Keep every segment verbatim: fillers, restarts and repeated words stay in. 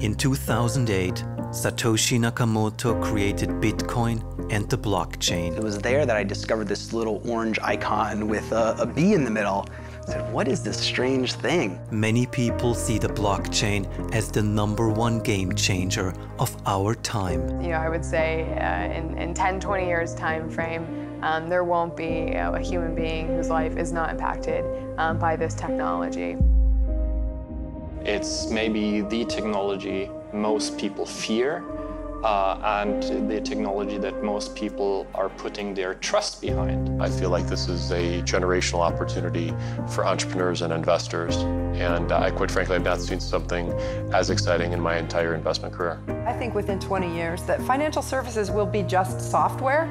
In two thousand eight, Satoshi Nakamoto created Bitcoin and the blockchain. It was there that I discovered this little orange icon with a, a bee in the middle. I said, what is this strange thing? Many people see the blockchain as the number one game changer of our time. You know, I would say uh, in, in ten, twenty years time frame, um, there won't be uh, a human being whose life is not impacted um, by this technology. It's maybe the technology most people fear uh, and the technology that most people are putting their trust behind. I feel like this is a generational opportunity for entrepreneurs and investors, and I quite frankly have not seen something as exciting in my entire investment career. I think within twenty years that financial services will be just software,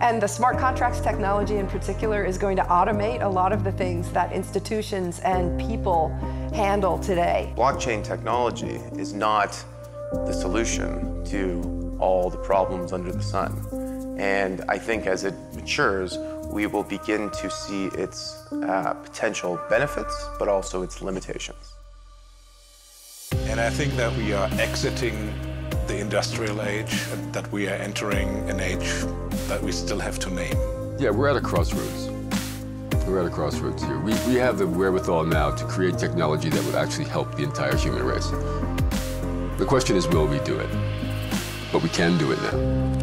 and the smart contracts technology in particular is going to automate a lot of the things that institutions and people handle today. Blockchain technology is not the solution to all the problems under the sun. And I think as it matures, we will begin to see its uh, potential benefits, but also its limitations. And I think that we are exiting the industrial age, and that we are entering an age that we still have to name. Yeah, we're at a crossroads. We're at a crossroads here. We, we have the wherewithal now to create technology that would actually help the entire human race. The question is, will we do it? But we can do it now.